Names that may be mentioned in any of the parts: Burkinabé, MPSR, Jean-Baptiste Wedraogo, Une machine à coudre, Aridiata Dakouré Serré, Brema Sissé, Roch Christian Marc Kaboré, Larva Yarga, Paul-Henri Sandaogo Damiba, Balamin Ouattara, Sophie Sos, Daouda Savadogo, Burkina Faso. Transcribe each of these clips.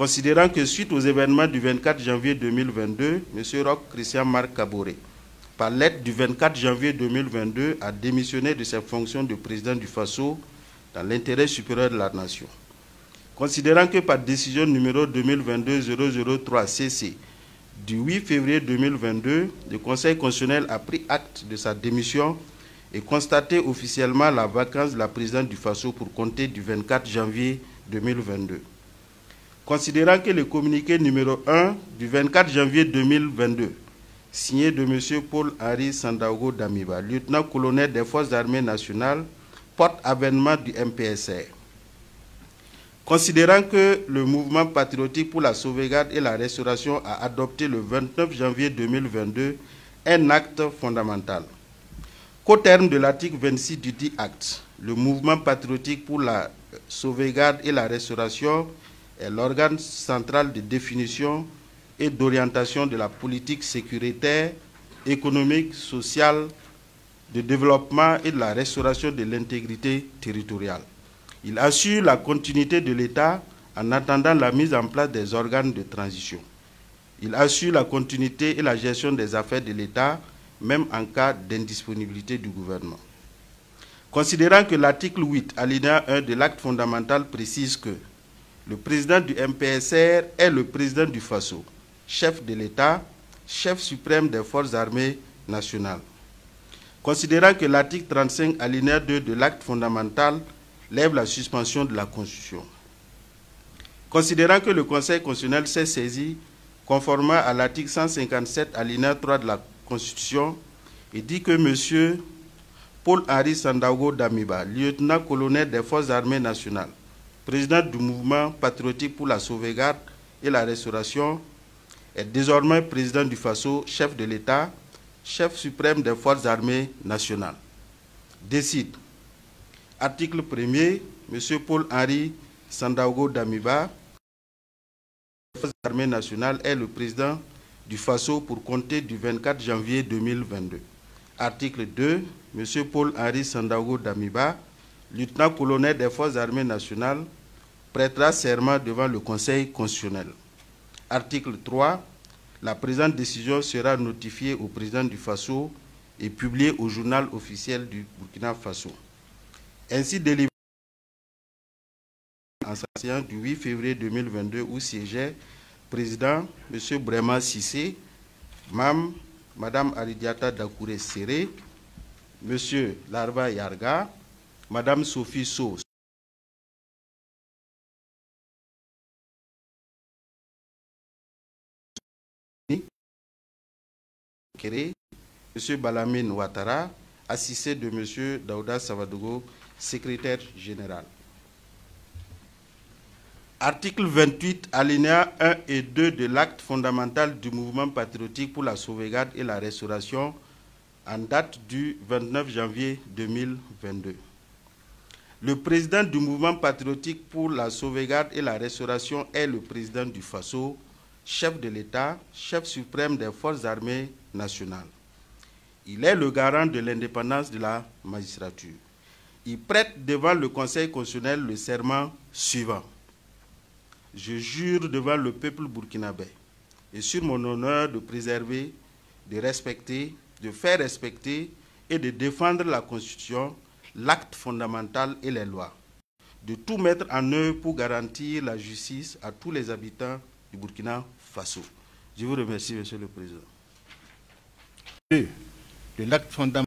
considérant que suite aux événements du 24 janvier 2022, M. Roch Christian Marc Kaboré, par lettre du 24 janvier 2022, a démissionné de ses fonctions de président du FASO dans l'intérêt supérieur de la nation. Considérant que par décision numéro 2022-003-CC du 8 février 2022, le Conseil constitutionnel a pris acte de sa démission et constaté officiellement la vacance de la présidente du FASO pour compter du 24 janvier 2022. Considérant que le communiqué numéro 1 du 24 janvier 2022, signé de M. Paul-Henri Sandaogo Damiba, lieutenant-colonel des Forces armées nationales, porte avènement du MPSR. Considérant que le mouvement patriotique pour la sauvegarde et la restauration a adopté le 29 janvier 2022 un acte fondamental. Qu'au terme de l'article 26 du dit acte, le mouvement patriotique pour la sauvegarde et la restauration est l'organe central de définition et d'orientation de la politique sécuritaire, économique, sociale, de développement et de la restauration de l'intégrité territoriale. Il assure la continuité de l'État en attendant la mise en place des organes de transition. Il assure la continuité et la gestion des affaires de l'État, même en cas d'indisponibilité du gouvernement. Considérant que l'article 8, alinéa 1 de l'acte fondamental précise que le président du MPSR est le président du FASO, chef de l'État, chef suprême des forces armées nationales. Considérant que l'article 35, alinéa 2 de l'acte fondamental lève la suspension de la Constitution. Considérant que le Conseil constitutionnel s'est saisi, conformément à l'article 157, alinéa 3 de la Constitution, et dit que M. Paul-Henri Sandaogo Damiba, lieutenant-colonel des Forces armées nationales, président du mouvement patriotique pour la sauvegarde et la restauration, est désormais président du FASO, chef de l'État, chef suprême des Forces armées nationales. Décide. Article 1er, M. Paul-Henri Sandaogo Damiba, des Forces armées nationales, est le président du FASO pour compter du 24 janvier 2022. Article 2, M. Paul-Henri Sandaogo Damiba, lieutenant-colonel des Forces armées nationales, prêtera serment devant le Conseil constitutionnel. Article 3, la présente décision sera notifiée au président du FASO et publiée au journal officiel du Burkina Faso. Ainsi délivré en sa séance du 8 février 2022 où siégeait président M. Brema Sissé, Mme Aridiata Dakouré Serré, M. Larva Yarga, Mme Sophie Sos, M. Balamin Ouattara, assisté de M. Daouda Savadogo, secrétaire général. Article 28, alinéa 1 et 2 de l'acte fondamental du mouvement patriotique pour la sauvegarde et la restauration en date du 29 janvier 2022. Le président du mouvement patriotique pour la sauvegarde et la restauration est le président du FASO, chef de l'État, chef suprême des forces armées nationales. Il est le garant de l'indépendance de la magistrature. Il prête devant le Conseil constitutionnel le serment suivant. Je jure devant le peuple burkinabé et sur mon honneur de préserver, de respecter, de faire respecter et de défendre la Constitution, l'acte fondamental et les lois, de tout mettre en œuvre pour garantir la justice à tous les habitants du Burkina Faso. Je vous remercie, Monsieur le Président. De l'acte fondamental.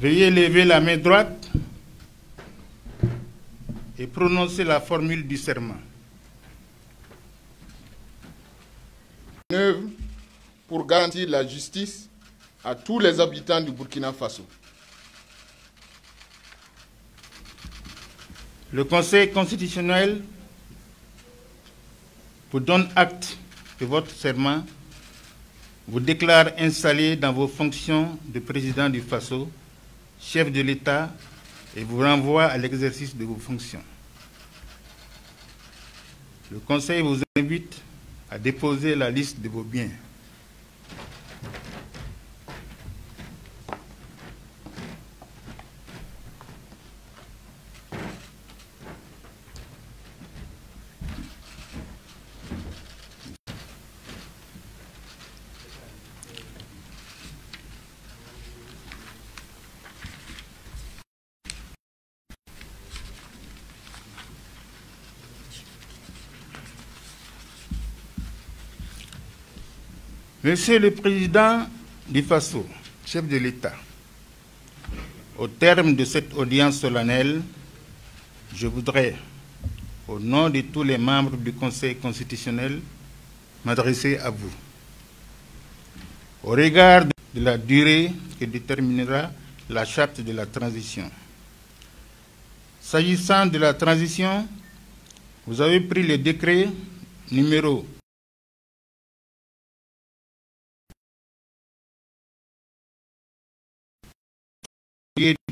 Veuillez lever la main droite et prononcer la formule du serment. Une œuvre pour garantir la justice à tous les habitants du Burkina Faso. Le Conseil constitutionnel vous donne acte de votre serment, vous déclare installé dans vos fonctions de président du Faso, chef de l'État, et vous renvoie à l'exercice de vos fonctions. Le Conseil vous invite à déposer la liste de vos biens. Monsieur le Président du Faso, chef de l'État, au terme de cette audience solennelle, je voudrais, au nom de tous les membres du Conseil constitutionnel, m'adresser à vous. Au regard de la durée que déterminera la charte de la transition. S'agissant de la transition, vous avez pris le décret numéro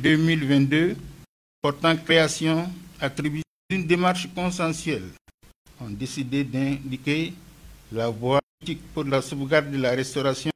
2022 portant création, attribution d'une démarche consensuelle ont décidé d'indiquer la voie pour la sauvegarde de la restauration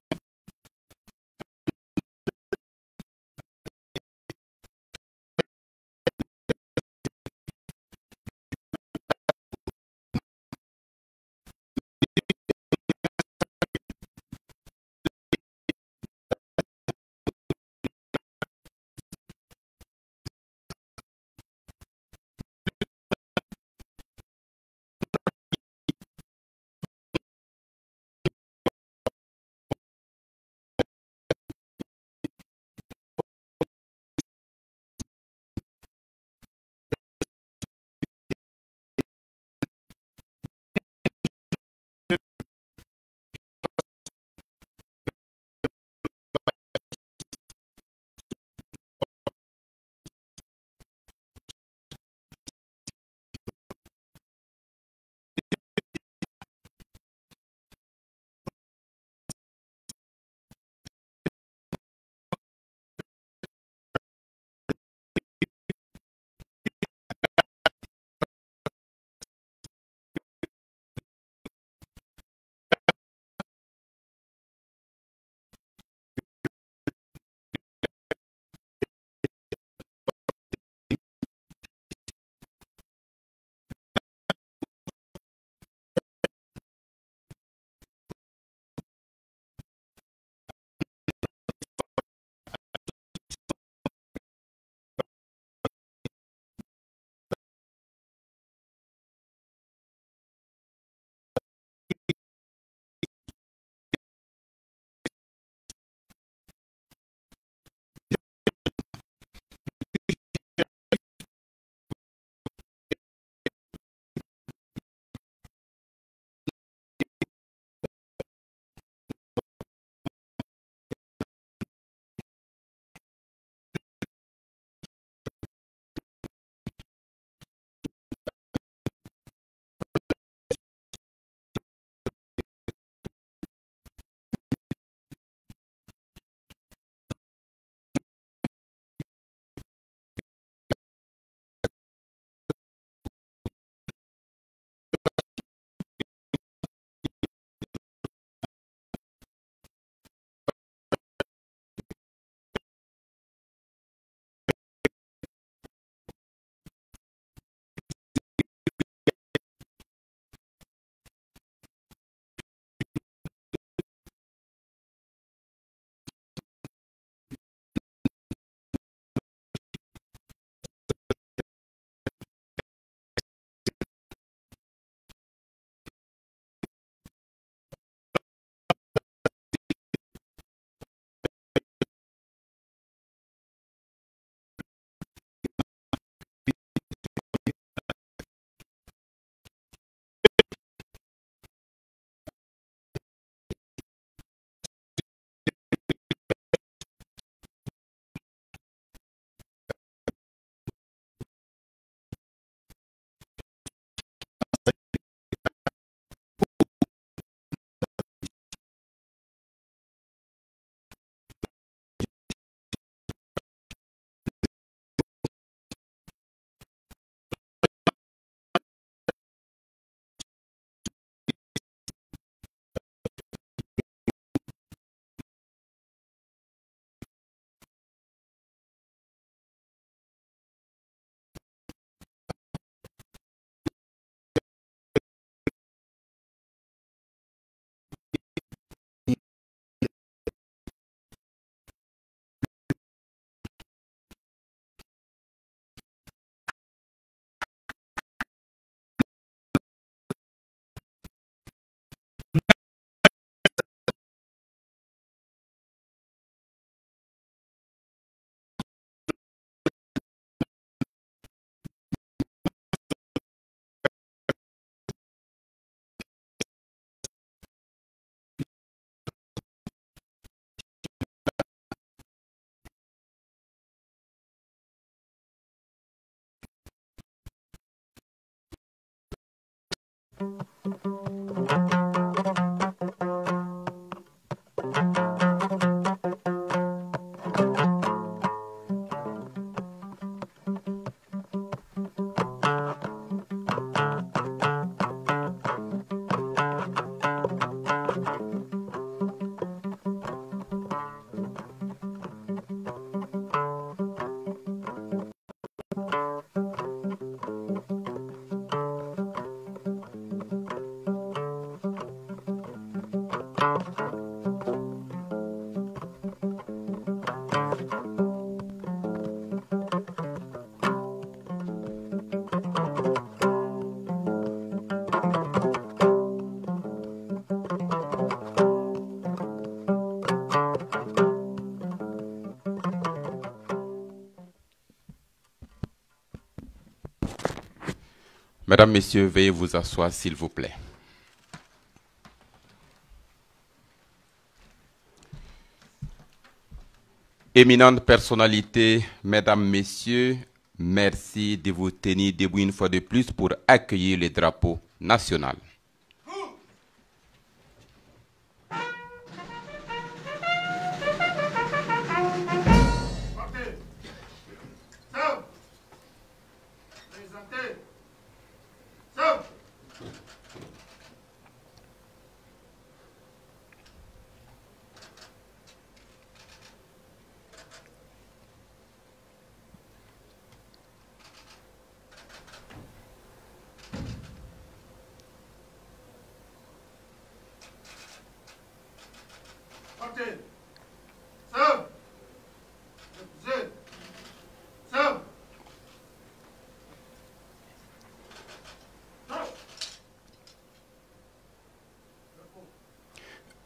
Mesdames, Messieurs, veuillez vous asseoir, s'il vous plaît. Éminentes personnalités, Mesdames, Messieurs, merci de vous tenir debout une fois de plus pour accueillir le drapeau national.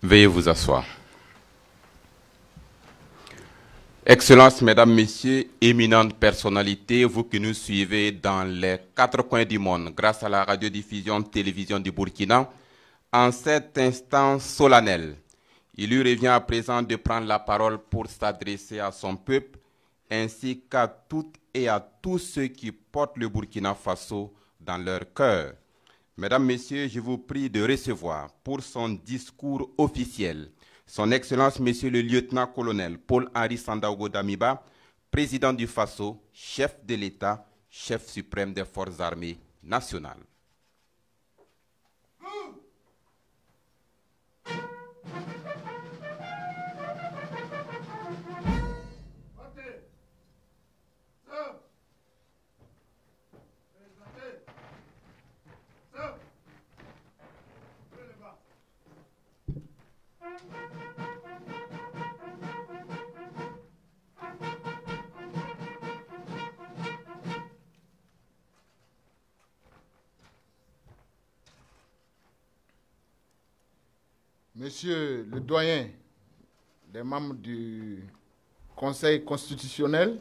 Veuillez vous asseoir. Excellences, Mesdames, Messieurs, éminentes personnalités, vous qui nous suivez dans les 4 coins du monde grâce à la radiodiffusion télévision du Burkina, en cet instant solennel, il lui revient à présent de prendre la parole pour s'adresser à son peuple ainsi qu'à toutes et à tous ceux qui portent le Burkina Faso dans leur cœur. Mesdames, Messieurs, je vous prie de recevoir pour son discours officiel Son Excellence Monsieur le Lieutenant-Colonel Paul-Henri Sandaogo Damiba, Président du Faso, Chef de l'État, Chef suprême des Forces armées nationales. Monsieur le doyen des membres du Conseil constitutionnel,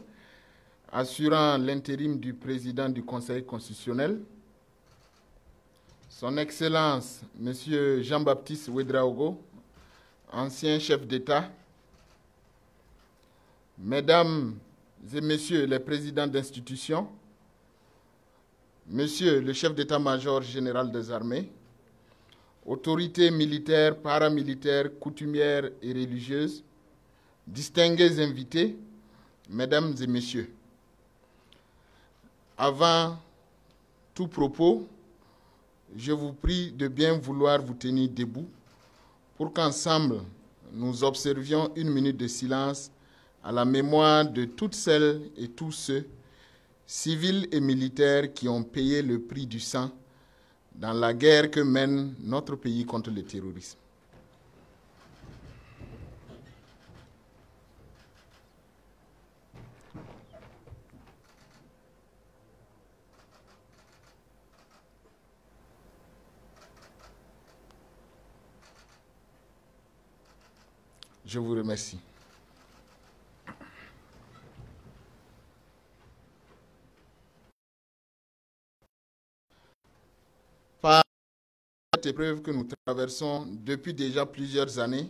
assurant l'intérim du président du Conseil constitutionnel, Son Excellence, Monsieur Jean-Baptiste Wedraogo, ancien chef d'État, Mesdames et Messieurs les présidents d'institutions, Monsieur le chef d'État-major général des armées, autorités militaires, paramilitaires, coutumières et religieuses, distingués invités, Mesdames et Messieurs. Avant tout propos, je vous prie de bien vouloir vous tenir debout pour qu'ensemble nous observions une minute de silence à la mémoire de toutes celles et tous ceux, civils et militaires, qui ont payé le prix du sang dans la guerre que mène notre pays contre le terrorisme. Je vous remercie. Par cette épreuve que nous traversons depuis déjà plusieurs années,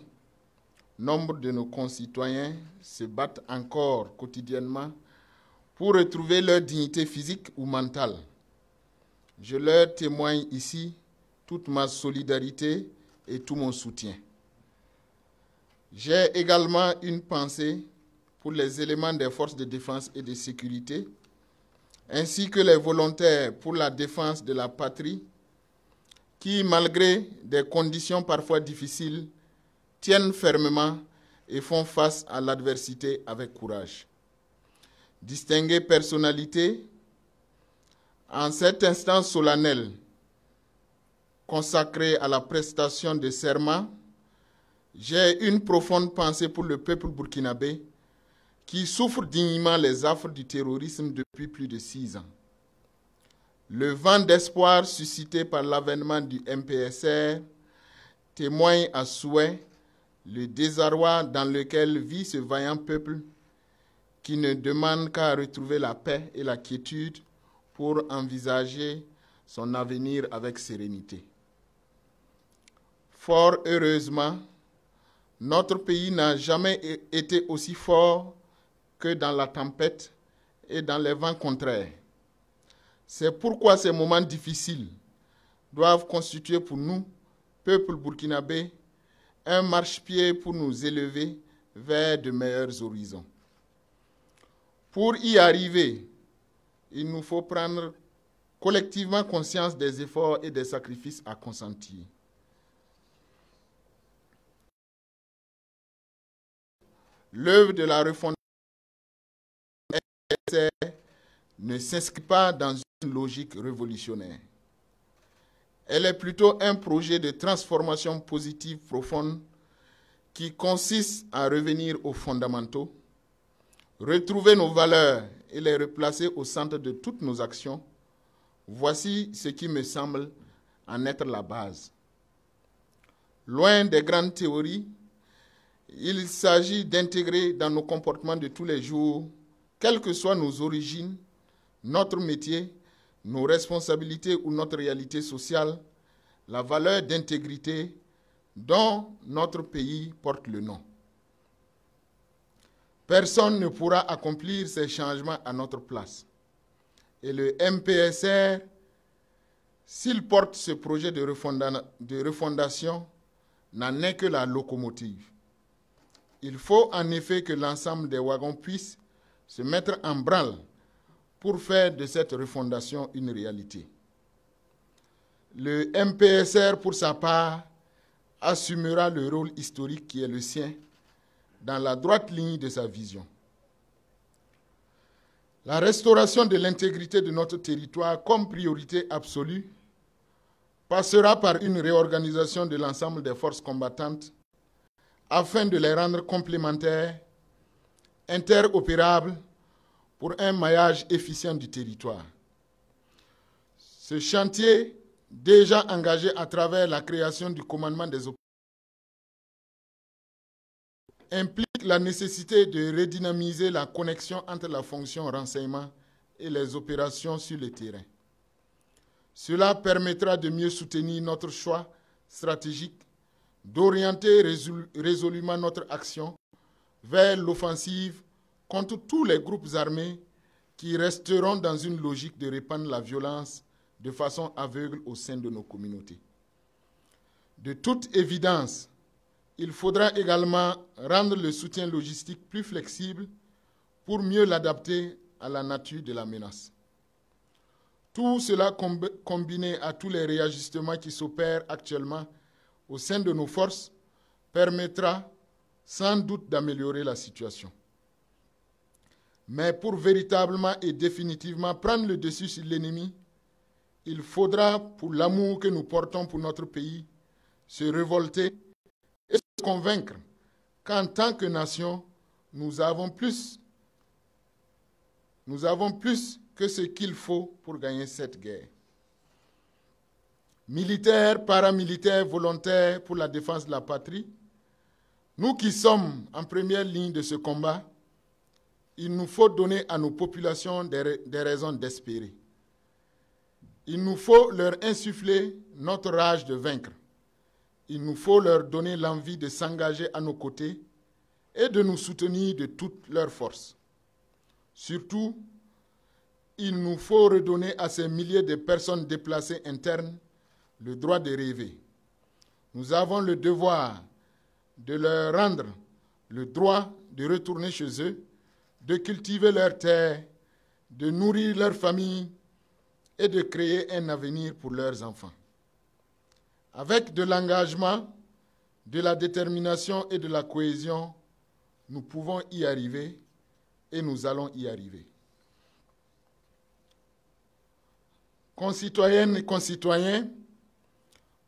nombre de nos concitoyens se battent encore quotidiennement pour retrouver leur dignité physique ou mentale. Je leur témoigne ici toute ma solidarité et tout mon soutien. J'ai également une pensée pour les éléments des forces de défense et de sécurité, ainsi que les volontaires pour la défense de la patrie, qui, malgré des conditions parfois difficiles, tiennent fermement et font face à l'adversité avec courage. Distinguées personnalités, en cet instant solennel, consacré à la prestation de serment, j'ai une profonde pensée pour le peuple burkinabé qui souffre dignement les affres du terrorisme depuis plus de 6 ans. Le vent d'espoir suscité par l'avènement du MPSR témoigne à souhait le désarroi dans lequel vit ce vaillant peuple qui ne demande qu'à retrouver la paix et la quiétude pour envisager son avenir avec sérénité. Fort heureusement, notre pays n'a jamais été aussi fort que dans la tempête et dans les vents contraires. C'est pourquoi ces moments difficiles doivent constituer pour nous, peuple burkinabé, un marchepied pour nous élever vers de meilleurs horizons. Pour y arriver, il nous faut prendre collectivement conscience des efforts et des sacrifices à consentir. L'œuvre de la refondation ne s'inscrit pas dans une logique révolutionnaire. Elle est plutôt un projet de transformation positive profonde qui consiste à revenir aux fondamentaux, retrouver nos valeurs et les replacer au centre de toutes nos actions. Voici ce qui me semble en être la base. Loin des grandes théories, il s'agit d'intégrer dans nos comportements de tous les jours, quelles que soient nos origines, notre métier, nos responsabilités ou notre réalité sociale, la valeur d'intégrité dont notre pays porte le nom. Personne ne pourra accomplir ces changements à notre place. Et le MPSR, s'il porte ce projet de refondation, n'en est que la locomotive. Il faut en effet que l'ensemble des wagons puissent se mettre en branle pour faire de cette refondation une réalité. Le MPSR, pour sa part, assumera le rôle historique qui est le sien dans la droite ligne de sa vision. La restauration de l'intégrité de notre territoire comme priorité absolue passera par une réorganisation de l'ensemble des forces combattantes afin de les rendre complémentaires, interopérables pour un maillage efficient du territoire. Ce chantier, déjà engagé à travers la création du commandement des opérations, implique la nécessité de redynamiser la connexion entre la fonction renseignement et les opérations sur le terrain. Cela permettra de mieux soutenir notre choix stratégique, d'orienter résolument notre action vers l'offensive contre tous les groupes armés qui resteront dans une logique de répandre la violence de façon aveugle au sein de nos communautés. De toute évidence, il faudra également rendre le soutien logistique plus flexible pour mieux l'adapter à la nature de la menace. Tout cela combiné à tous les réajustements qui s'opèrent actuellement au sein de nos forces permettra sans doute d'améliorer la situation. Mais pour véritablement et définitivement prendre le dessus sur l'ennemi, il faudra, pour l'amour que nous portons pour notre pays, se révolter et se convaincre qu'en tant que nation, nous avons plus que ce qu'il faut pour gagner cette guerre. Militaires, paramilitaires, volontaires pour la défense de la patrie, nous qui sommes en première ligne de ce combat, il nous faut donner à nos populations des raisons d'espérer. Il nous faut leur insuffler notre rage de vaincre. Il nous faut leur donner l'envie de s'engager à nos côtés et de nous soutenir de toutes leurs forces. Surtout, il nous faut redonner à ces milliers de personnes déplacées internes le droit de rêver. Nous avons le devoir de leur rendre le droit de retourner chez eux, de cultiver leurs terres, de nourrir leurs familles et de créer un avenir pour leurs enfants. Avec de l'engagement, de la détermination et de la cohésion, nous pouvons y arriver et nous allons y arriver. Concitoyennes et concitoyens,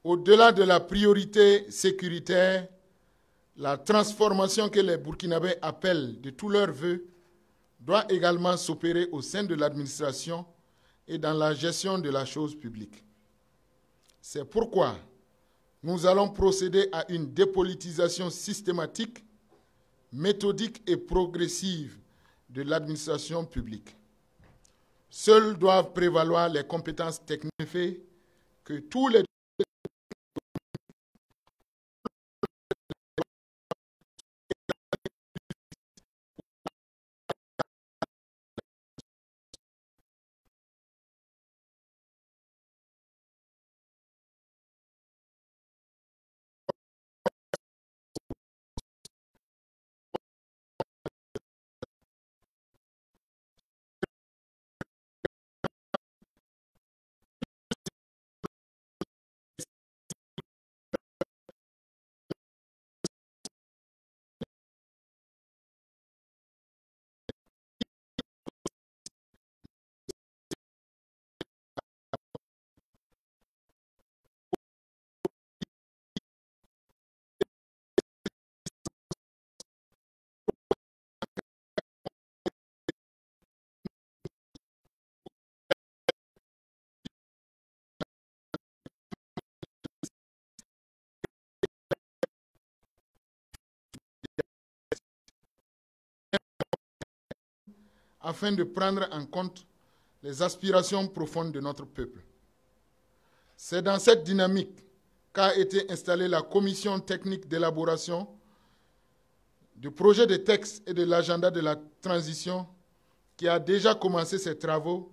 au-delà de la priorité sécuritaire, la transformation que les Burkinabés appellent de tous leurs vœux doit également s'opérer au sein de l'administration et dans la gestion de la chose publique. C'est pourquoi nous allons procéder à une dépolitisation systématique, méthodique et progressive de l'administration publique. Seules doivent prévaloir les compétences techniques que tous les afin de prendre en compte les aspirations profondes de notre peuple. C'est dans cette dynamique qu'a été installée la commission technique d'élaboration du projet de texte et de l'agenda de la transition qui a déjà commencé ses travaux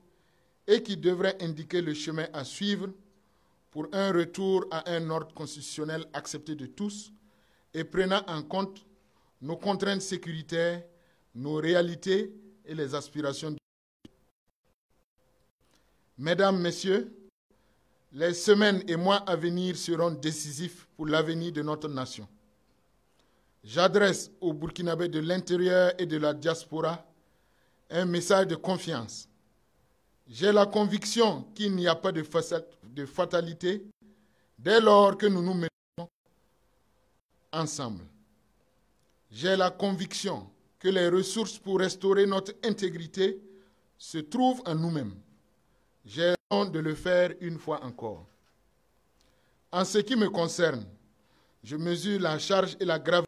et qui devrait indiquer le chemin à suivre pour un retour à un ordre constitutionnel accepté de tous et prenant en compte nos contraintes sécuritaires, nos réalités et les aspirations du pays. Mesdames, Messieurs, les semaines et mois à venir seront décisifs pour l'avenir de notre nation. J'adresse aux Burkinabés de l'intérieur et de la diaspora un message de confiance. J'ai la conviction qu'il n'y a pas de fatalité dès lors que nous nous mettons ensemble. J'ai la conviction que les ressources pour restaurer notre intégrité se trouvent en nous-mêmes. J'ai hâte de le faire une fois encore. En ce qui me concerne, je mesure la charge et la gravité.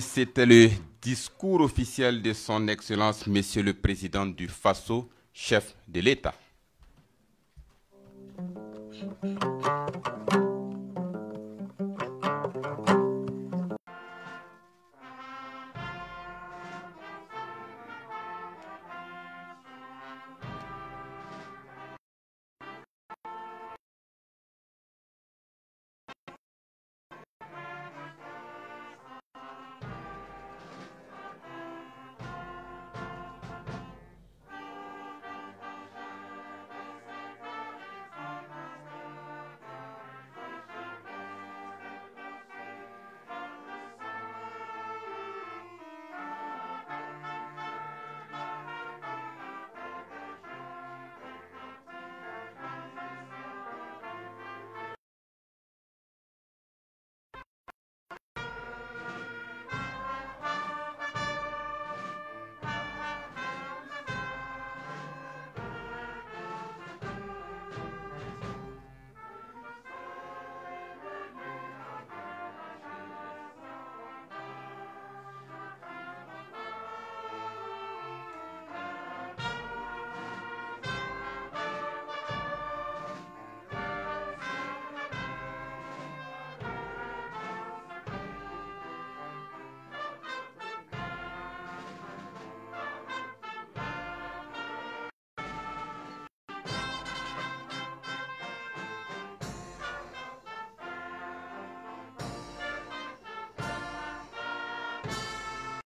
C'était le discours officiel de son Excellence, Monsieur le Président du Faso, chef de l'État.